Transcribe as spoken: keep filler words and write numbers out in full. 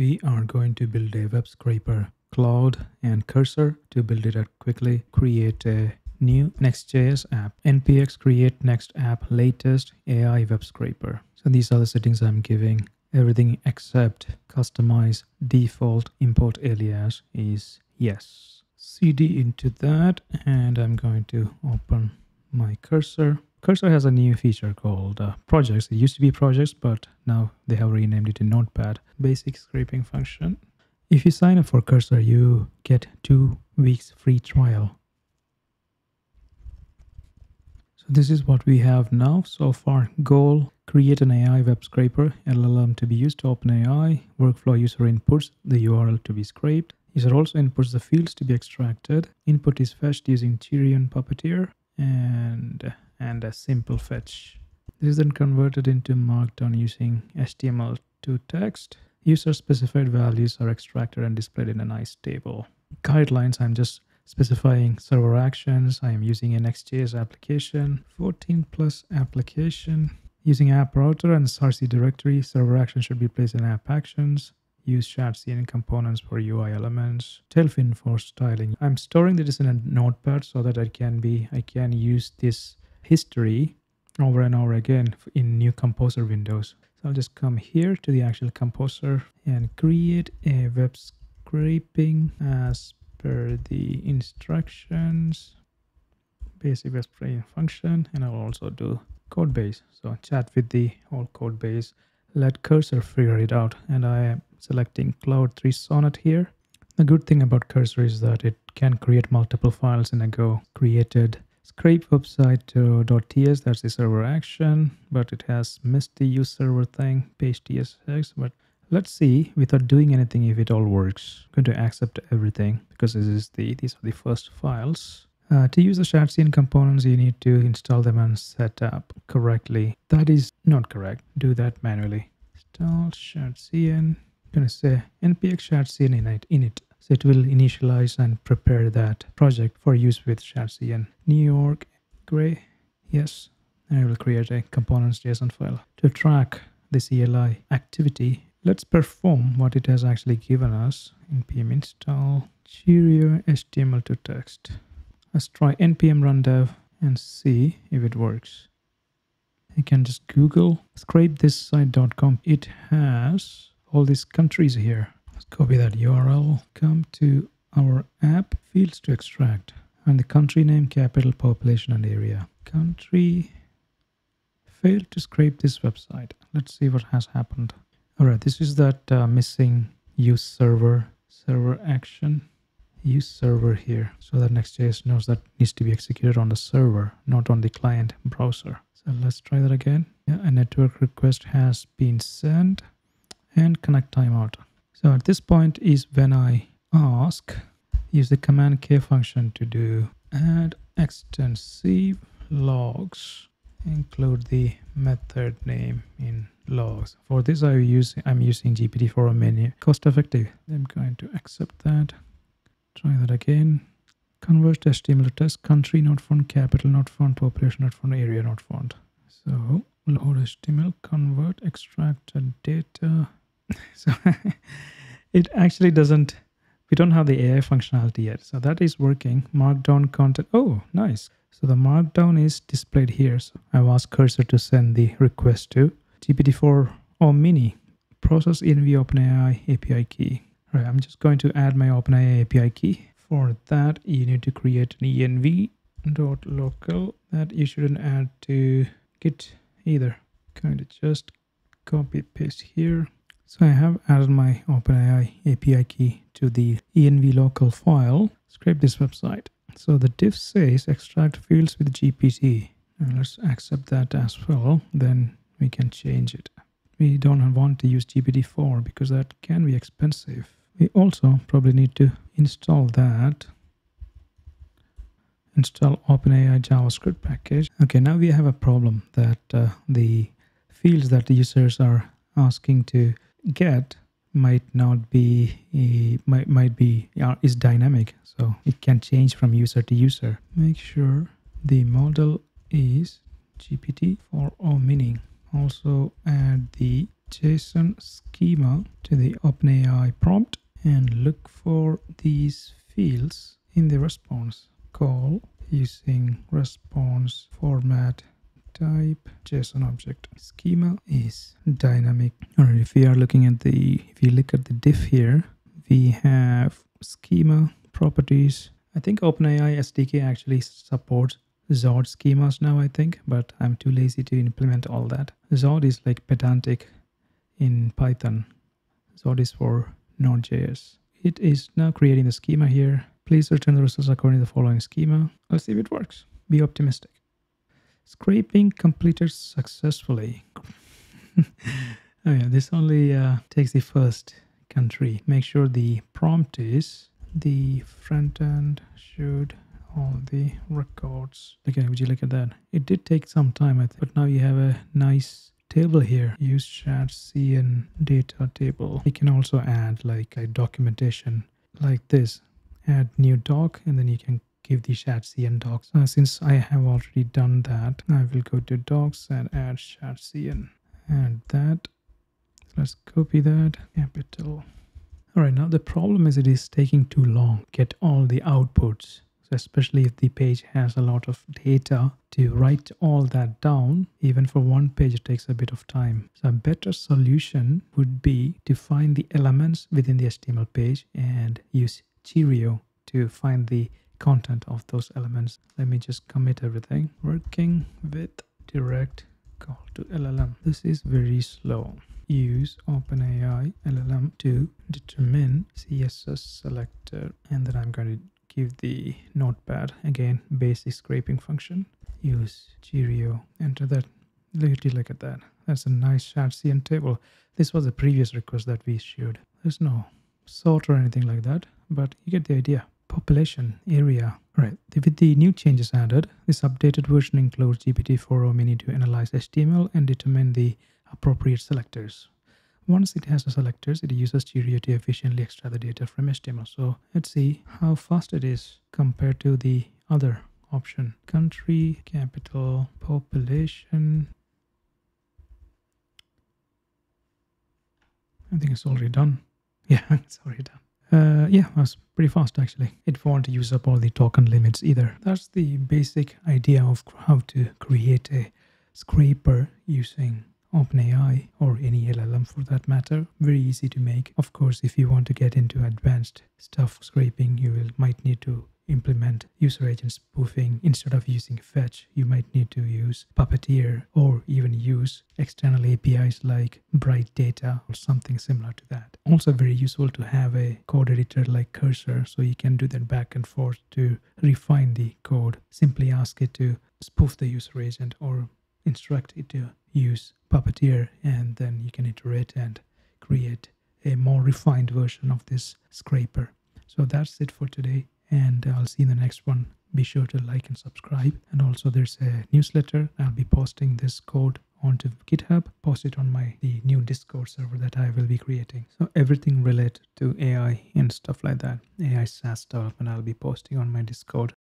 we are going to build a web scraper. Claude and Cursor to build it out quickly. Create a new Next.js app. N P X create next app latest A I web scraper. So these are the settings I'm giving. Everything except customize default import alias is yes. C D into that, and I'm going to open my cursor. Cursor has a new feature called uh, projects. It used to be projects, but now they have renamed it to Notepad. Basic scraping function. If you sign up for Cursor, you get two weeks free trial. So this is what we have now so far. Goal, create an A I web scraper, L L M to be used to OpenAI, workflow user inputs, the U R L to be scraped. User also inputs the fields to be extracted. Input is fetched using Cheerio and Puppeteer, and, and a simple fetch. This is then converted into markdown using H T M L to text. User-specified values are extracted and displayed in a nice table. Guidelines, I'm just specifying server actions. I am using a Next.js application, fourteen plus application. Using app router and S R C directory, server actions should be placed in app actions. Use Shadcn components for U I elements. Tailwind for styling. I'm storing this in a notepad so that I can be, I can use this history over and over again in new composer windows. So I'll just come here to the actual composer and create a web scraping as per the instructions, basic web scraping function, and I'll also do code base. So chat with the whole code base, let Cursor figure it out, and I am selecting Claude three Sonnet here. The good thing about Cursor is that it can create multiple files in a go. Created scrape website dot T S, that's the server action, but it has missed the use server thing, page T S X. But let's see without doing anything if it all works. I'm going to accept everything because this is the these are the first files. Uh, to use the Shadcn components, you need to install them and set up correctly. That is not correct. Do that manually. Install Shadcn. I'm going to say N P X Shadcn init init. So it will initialize and prepare that project for use with Shadcn. New York, gray, yes. And I will create a components dot J S O N file. To track the C L I activity, let's perform what it has actually given us. N P M install Cheerio H T M L to text. Let's try N P M run dev and see if it works. You can just Google scrape this site dot com. It has all these countries here. Copy that U R L, come to our app, fields to extract, and the country name, capital, population, and area. Country failed to scrape this website. Let's see what has happened. All right, this is that uh, missing use server, server action, use server here. So that Next.js knows that needs to be executed on the server, not on the client browser. So let's try that again. Yeah, a network request has been sent, and connect timeout. So at this point is when I ask, use the command K function to do add extensive logs, include the method name in logs. For this I use, I'm using G P T four o mini, cost effective. I'm going to accept that. Try that again. Convert H T M L to text, country not found, capital not found, population not found, area not found. So load H T M L, convert extracted data. So it actually doesn't, we don't have the A I functionality yet. So that is working. Markdown content. Oh, nice. So the markdown is displayed here. So I've asked Cursor to send the request to G P T four o mini. Process I N V OpenAI A P I key. All right, I'm just going to add my OpenAI A P I key. For that, you need to create an E N V dot local that you shouldn't add to Git either. Going to just copy paste here. So I have added my OpenAI A P I key to the E N V local file. Scrape this website. So the diff says extract fields with G P T. Now let's accept that as well. Then we can change it. We don't want to use G P T four because that can be expensive. We also probably need to install that. Install OpenAI JavaScript package. Okay, now we have a problem that uh, the fields that the users are asking to get might not be might might be is dynamic, so it can change from user to user. Make sure the model is G P T four o mini. Also add the JSON schema to the OpenAI prompt and look for these fields in the response call using response format type JSON object. Schema is dynamic. Or if you are looking at the if you look at the diff here, we have schema properties. I think OpenAI S D K actually supports Zod schemas now, I think, but I'm too lazy to implement all that. Zod is like pedantic in Python. Zod is for Node.js. It is now creating the schema here. Please return the results according to the following schema. Let's see if it works. Be optimistic. Scraping completed successfully. Oh yeah, this only uh, takes the first country. Make sure the prompt is the front end should all the records. Okay, would you look at that? It did take some time, I think, but now you have a nice table here. Use Shadcn data table. You can also add like a documentation like this. Add new doc, and then you can give the Shadcn docs. Uh, since I have already done that, I will go to docs and add Shadcn. Add that. Let's copy that. Capital. All right, now the problem is it is taking too long to get all the outputs. So especially if the page has a lot of data, to write all that down, even for one page, it takes a bit of time. So a better solution would be to find the elements within the H T M L page and use Cheerio to find the content of those elements. Let me just commit everything. Working with direct call to L L M. This is very slow. Use OpenAI L L M to determine C S S selector, and then I'm going to give the notepad again basic scraping function. Use Cheerio. Enter that. Literally look at that. That's a nice Shadcn table. This was the previous request that we issued. There's no sort or anything like that, but you get the idea. Population, area. All right, with the new changes added, this updated version includes G P T four o mini to analyze H T M L and determine the appropriate selectors. Once it has the selectors, it uses Cheerio to efficiently extract the data from H T M L. So let's see how fast it is compared to the other option. Country, capital, population. I think it's already done. Yeah, it's already done. Uh, yeah, that was pretty fast actually. It won't use up all the token limits either. That's the basic idea of how to create a scraper using OpenAI or any L L M for that matter. Very easy to make. Of course, if you want to get into advanced stuff scraping, you will might need to implement user agent spoofing. Instead of using fetch, you might need to use Puppeteer or even use external A P Is like Bright Data or something similar to that. Also very useful to have a code editor like Cursor, so you can do that back and forth to refine the code. Simply ask it to spoof the user agent or instruct it to use Puppeteer, and then you can iterate and create a more refined version of this scraper. So that's it for today, and I'll see you in the next one. Be sure to like and subscribe. And also there's a newsletter. I'll be posting this code onto GitHub, post it on my the new Discord server that I will be creating. So everything related to A I and stuff like that, A I SaaS development, I'll be posting on my Discord.